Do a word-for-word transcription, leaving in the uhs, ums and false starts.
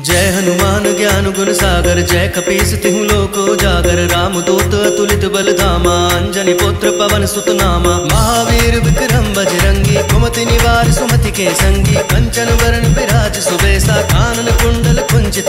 जय हनुमान ज्ञान गुण सागर, जय कपीस तिहु लोक उजागर। राम दूत अतुलित बल धामा, अंजनी पुत्र पवन सुत नामा। महावीर विक्रम बजरंगी, कुमति निवार सुमति के संगी। कंचन वरण विराज सुबेसा, कानन कुंडल कुंचित